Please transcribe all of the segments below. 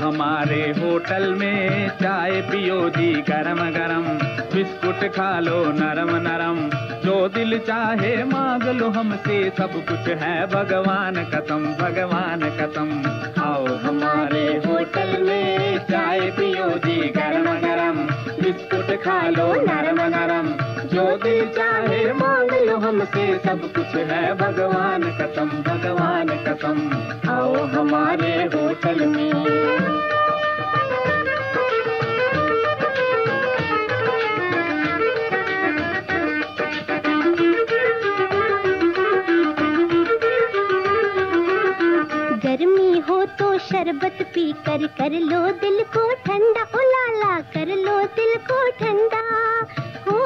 हमारे होटल में चाय पियो जी गरम गरम, बिस्कुट खा लो नरम नरम, जो दिल चाहे मांग लो हमसे, सब कुछ है भगवान कसम, भगवान कसम। आओ हमारे होटल में चाय पियो जी गरम गरम, बिस्कुट खा लो नरम नरम, जो दिल चाहे मांग लो हमसे, सब कुछ है भगवान कसम, भगवान कसम। आओ हमारे होटल में। गर्मी हो तो शरबत पी कर कर लो दिल को ठंडा, ओ लाला कर लो दिल को ठंडा। ओ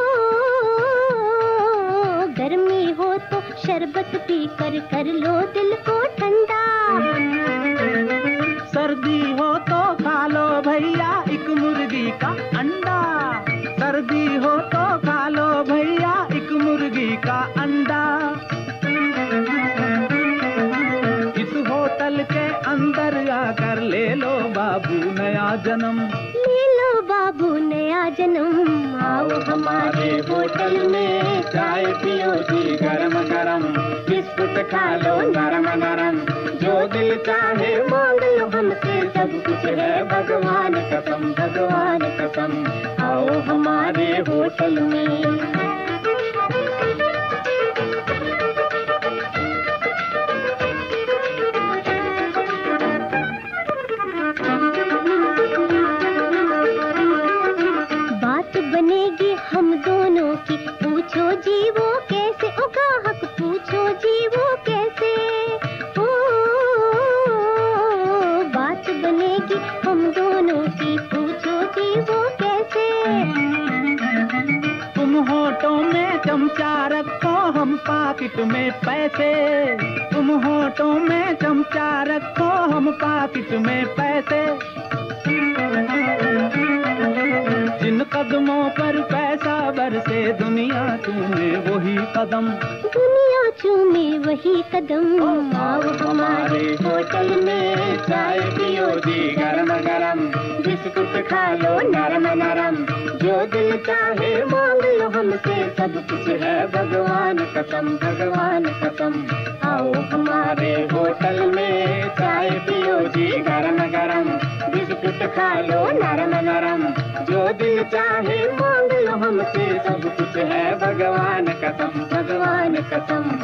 गर्मी हो तो शरबत पी कर कर लो दिल को ठंडा, सर्दी हो तो खा लो भैया एक मुर्गी का अंडा, सर्दी हो तो खा लो भैया एक मुर्गी का अंडा। होटल के अंदर आकर ले लो बाबू नया जन्म, ले लो बाबू नया जन्म। आओ हमारे होटल में चाय पियो जी गरम गरम, बिस्कुट खा लो नरम नरम, जो दिल चाहे मांग लो हमसे, सब कुछ है भगवान कसम, भगवान कसम। आओ हमारे होटल में। बनेगी हम दोनों की, पूछो जी वो कैसे, ओ गाहक पूछो जी वो कैसे। ओ बात बनेगी हम दोनों की, पूछो जी वो कैसे। तुम होठों में चमचा रखो हम पाकिट में पैसे, तुम होठों में चमचा रखो हम पाकिट में पैसे। जिन कदमों पर पैसा बरसे दुनिया चूमे वही कदम, दुनिया चूमे वही कदम। आओ हमारे होटल में चाय पियो जी गरम गरम, बिस्कुट खा लो नरम नरम, जो दिल चाहे मांग लो हमसे, सब कुछ है भगवान कसम, भगवान कसम। आओ हमारे होटल में चाय पियो जी गरम गरम, बिस्कुट खा लो नरम नरम, जो दिल चाहे मांग लो हमसे, सब कुछ है भगवान कसम, भगवान कसम।